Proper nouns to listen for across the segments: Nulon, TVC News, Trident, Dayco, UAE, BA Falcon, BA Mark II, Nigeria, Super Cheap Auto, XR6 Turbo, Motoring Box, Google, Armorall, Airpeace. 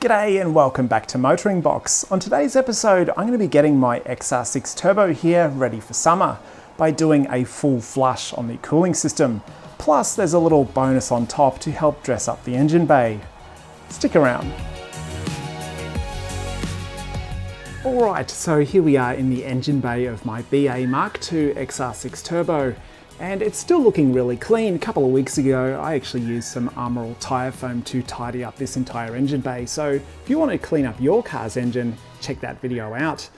G'day and welcome back to Motoring Box. On today's episode, I'm going to be getting my XR6 Turbo here ready for summer by doing a full flush on the cooling system. Plus, there's a little bonus on top to help dress up the engine bay. Stick around. Alright, so here we are in the engine bay of my BA Mark II XR6 Turbo. And it's still looking really clean. A couple of weeks ago, I actually used some Armorall tyre foam to tidy up this entire engine bay. So if you want to clean up your car's engine, check that video out.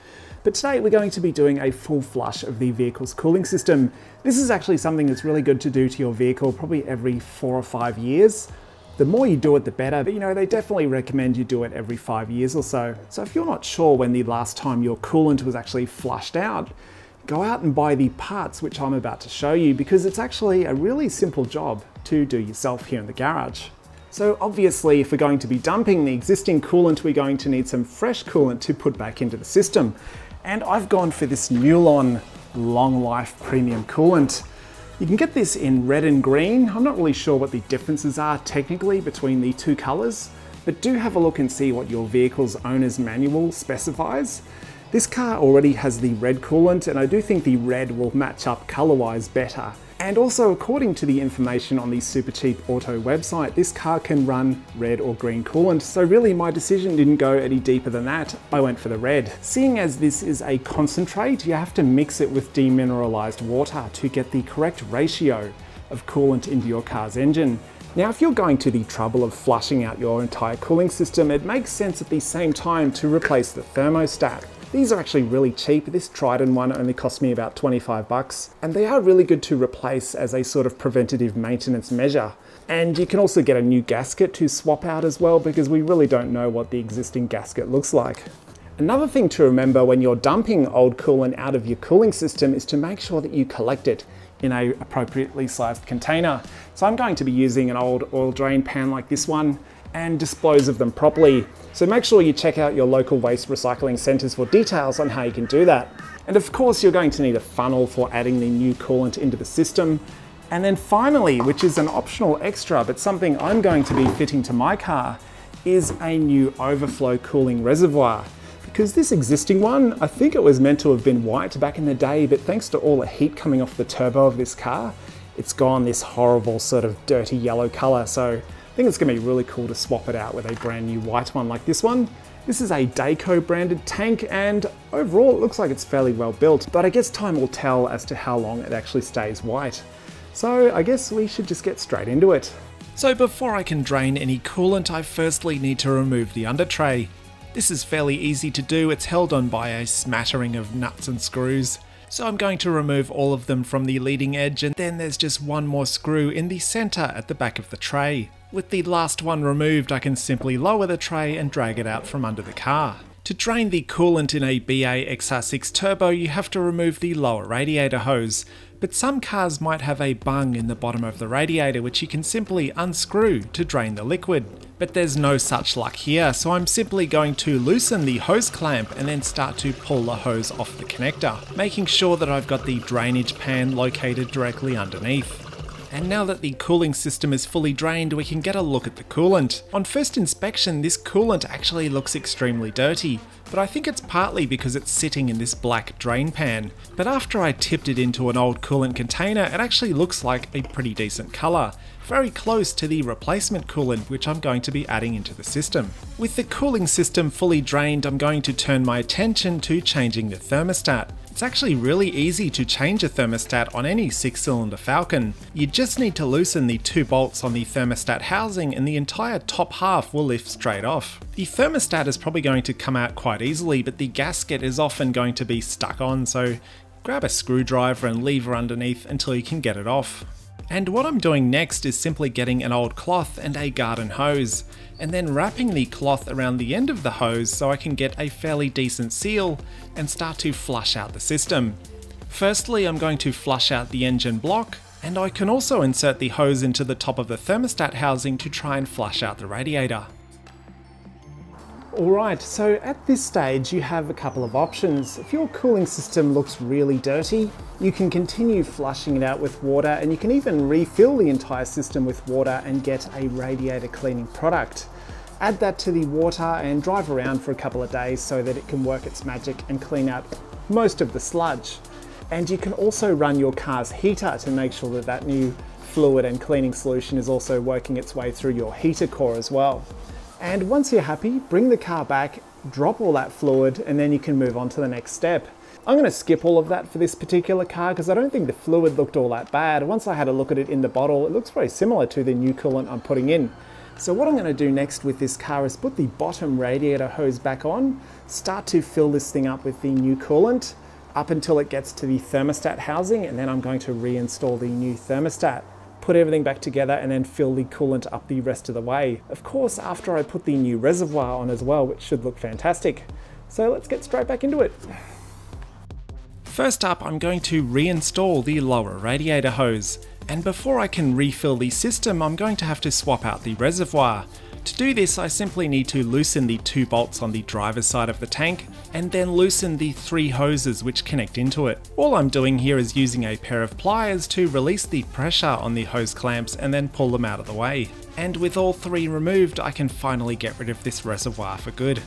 But today we're going to be doing a full flush of the vehicle's cooling system. This is actually something that's really good to do to your vehicle probably every 4 or 5 years. The more you do it, the better, but you know, they definitely recommend you do it every 5 years or so. So if you're not sure when the last time your coolant was actually flushed out, go out and buy the parts which I'm about to show you, because it's actually a really simple job to do yourself here in the garage. So obviously, if we're going to be dumping the existing coolant, we're going to need some fresh coolant to put back into the system. And I've gone for this Nulon Long Life Premium Coolant. You can get this in red and green. I'm not really sure what the differences are technically between the two colors, but do have a look and see what your vehicle's owner's manual specifies. This car already has the red coolant, and I do think the red will match up color-wise better. And also, according to the information on the Super Cheap Auto website, this car can run red or green coolant, so really my decision didn't go any deeper than that. I went for the red. Seeing as this is a concentrate, you have to mix it with demineralized water to get the correct ratio of coolant into your car's engine. Now, if you're going to the trouble of flushing out your entire cooling system, it makes sense at the same time to replace the thermostat. These are actually really cheap. This Trident one only cost me about 25 bucks, and they are really good to replace as a sort of preventative maintenance measure. And you can also get a new gasket to swap out as well, because we really don't know what the existing gasket looks like. Another thing to remember when you're dumping old coolant out of your cooling system is to make sure that you collect it in an appropriately sized container. So I'm going to be using an old oil drain pan like this one and dispose of them properly. So make sure you check out your local waste recycling centres for details on how you can do that. And of course, you're going to need a funnel for adding the new coolant into the system. And then finally, which is an optional extra, but something I'm going to be fitting to my car, is a new overflow cooling reservoir. Because this existing one, I think it was meant to have been white back in the day, but thanks to all the heat coming off the turbo of this car, it's gone this horrible sort of dirty yellow colour. So I think it's going to be really cool to swap it out with a brand new white one like this one. This is a Dayco branded tank, and overall it looks like it's fairly well built, but I guess time will tell as to how long it actually stays white. So I guess we should just get straight into it. So before I can drain any coolant, I firstly need to remove the under tray. This is fairly easy to do. It's held on by a smattering of nuts and screws. So I'm going to remove all of them from the leading edge, and then there's just one more screw in the center at the back of the tray. With the last one removed, I can simply lower the tray and drag it out from under the car. To drain the coolant in a BA XR6 Turbo, you have to remove the lower radiator hose, but some cars might have a bung in the bottom of the radiator which you can simply unscrew to drain the liquid. But there's no such luck here, so I'm simply going to loosen the hose clamp and then start to pull the hose off the connector, making sure that I've got the drainage pan located directly underneath. And now that the cooling system is fully drained, we can get a look at the coolant. On first inspection, this coolant actually looks extremely dirty, but I think it's partly because it's sitting in this black drain pan. But after I tipped it into an old coolant container, it actually looks like a pretty decent colour, very close to the replacement coolant which I'm going to be adding into the system. With the cooling system fully drained, I'm going to turn my attention to changing the thermostat. It's actually really easy to change a thermostat on any 6-cylinder Falcon. You just need to loosen the 2 bolts on the thermostat housing and the entire top half will lift straight off. The thermostat is probably going to come out quite easily, but the gasket is often going to be stuck on, so grab a screwdriver and lever underneath until you can get it off. And what I'm doing next is simply getting an old cloth and a garden hose, and then wrapping the cloth around the end of the hose so I can get a fairly decent seal and start to flush out the system. Firstly, I'm going to flush out the engine block, and I can also insert the hose into the top of the thermostat housing to try and flush out the radiator. Alright, so at this stage you have a couple of options. If your cooling system looks really dirty, you can continue flushing it out with water, and you can even refill the entire system with water and get a radiator cleaning product. Add that to the water and drive around for a couple of days so that it can work its magic and clean out most of the sludge. And you can also run your car's heater to make sure that that new fluid and cleaning solution is also working its way through your heater core as well. And once you're happy, bring the car back, drop all that fluid, and then you can move on to the next step. I'm going to skip all of that for this particular car because I don't think the fluid looked all that bad. Once I had a look at it in the bottle, it looks very similar to the new coolant I'm putting in. So what I'm going to do next with this car is put the bottom radiator hose back on, start to fill this thing up with the new coolant up until it gets to the thermostat housing, and then I'm going to reinstall the new thermostat. Put everything back together and then fill the coolant up the rest of the way. Of course, after I put the new reservoir on as well, which should look fantastic. So let's get straight back into it. First up, I'm going to reinstall the lower radiator hose. And before I can refill the system, I'm going to have to swap out the reservoir. To do this, I simply need to loosen the two bolts on the driver's side of the tank and then loosen the three hoses which connect into it. All I'm doing here is using a pair of pliers to release the pressure on the hose clamps and then pull them out of the way. And with all three removed, I can finally get rid of this reservoir for good.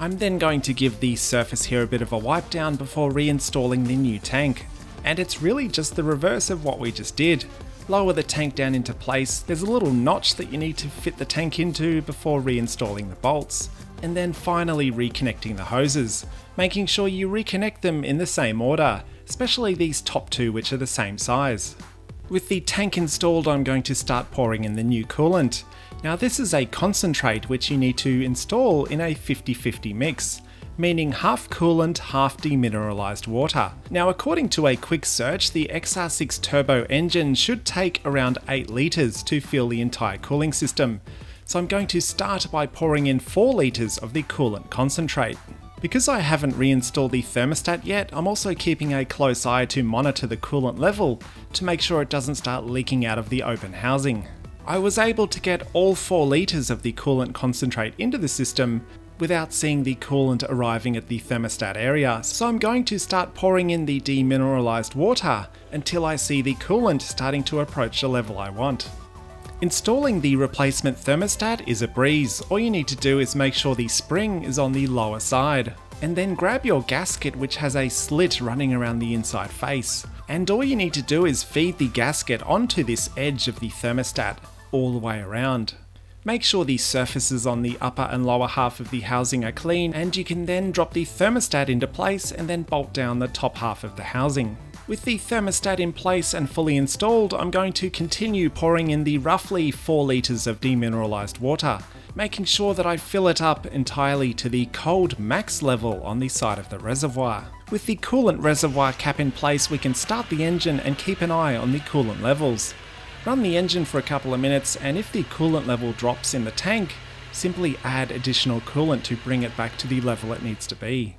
I'm then going to give the surface here a bit of a wipe down before reinstalling the new tank. And it's really just the reverse of what we just did. Lower the tank down into place, there's a little notch that you need to fit the tank into before reinstalling the bolts, and then finally reconnecting the hoses, making sure you reconnect them in the same order, especially these top two which are the same size. With the tank installed, I'm going to start pouring in the new coolant. Now this is a concentrate which you need to install in a 50-50 mix, meaning half coolant, half demineralized water. Now according to a quick search, the XR6 Turbo engine should take around 8 litres to fill the entire cooling system. So I'm going to start by pouring in 4 litres of the coolant concentrate. Because I haven't reinstalled the thermostat yet, I'm also keeping a close eye to monitor the coolant level to make sure it doesn't start leaking out of the open housing. I was able to get all 4 litres of the coolant concentrate into the system without seeing the coolant arriving at the thermostat area, so I'm going to start pouring in the demineralized water until I see the coolant starting to approach the level I want. Installing the replacement thermostat is a breeze. All you need to do is make sure the spring is on the lower side, and then grab your gasket which has a slit running around the inside face. And all you need to do is feed the gasket onto this edge of the thermostat all the way around. Make sure the surfaces on the upper and lower half of the housing are clean, and you can then drop the thermostat into place and then bolt down the top half of the housing. With the thermostat in place and fully installed, I'm going to continue pouring in the roughly 4 litres of demineralized water, making sure that I fill it up entirely to the cold max level on the side of the reservoir. With the coolant reservoir cap in place, we can start the engine and keep an eye on the coolant levels. Run the engine for a couple of minutes, and if the coolant level drops in the tank, simply add additional coolant to bring it back to the level it needs to be.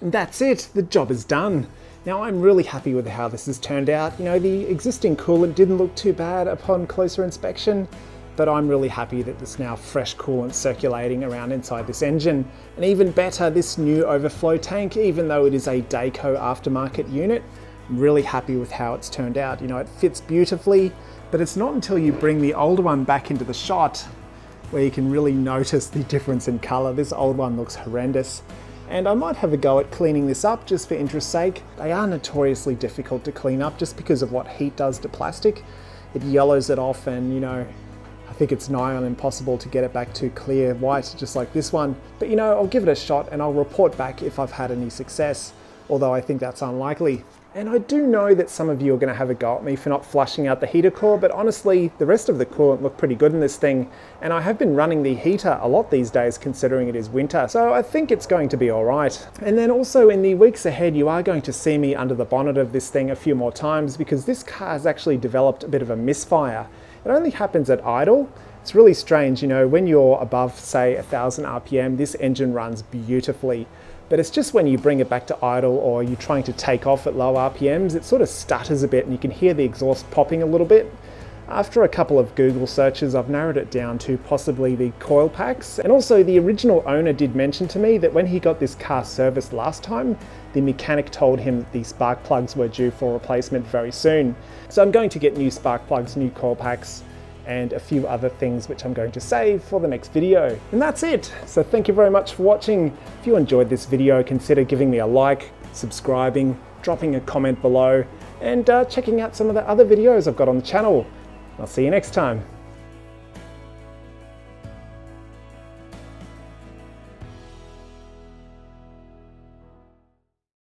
And that's it, the job is done. Now I'm really happy with how this has turned out. You know, the existing coolant didn't look too bad upon closer inspection, but I'm really happy that there's now fresh coolant circulating around inside this engine. And even better, this new overflow tank, even though it is a Dayco aftermarket unit, I'm really happy with how it's turned out. You know, it fits beautifully, but it's not until you bring the older one back into the shot where you can really notice the difference in color. This old one looks horrendous, and I might have a go at cleaning this up just for interest's sake. They are notoriously difficult to clean up just because of what heat does to plastic. It yellows it off, and you know, I think it's nigh on impossible to get it back to clear white just like this one. But you know, I'll give it a shot and I'll report back if I've had any success, although I think that's unlikely. And I do know that some of you are going to have a go at me for not flushing out the heater core, but honestly, the rest of the coolant looked pretty good in this thing. And I have been running the heater a lot these days considering it is winter, so I think it's going to be alright. And then also in the weeks ahead, you are going to see me under the bonnet of this thing a few more times because this car has actually developed a bit of a misfire. It only happens at idle. It's really strange, you know, when you're above, say, 1000 RPM, this engine runs beautifully. But it's just when you bring it back to idle or you're trying to take off at low RPMs, it sort of stutters a bit and you can hear the exhaust popping a little bit. After a couple of Google searches, I've narrowed it down to possibly the coil packs. And also the original owner did mention to me that when he got this car serviced last time, the mechanic told him that the spark plugs were due for replacement very soon. So I'm going to get new spark plugs, new coil packs, and a few other things which I'm going to save for the next video. And that's it. So thank you very much for watching. If you enjoyed this video, consider giving me a like, subscribing, dropping a comment below, and checking out some of the other videos I've got on the channel. I'll see you next time.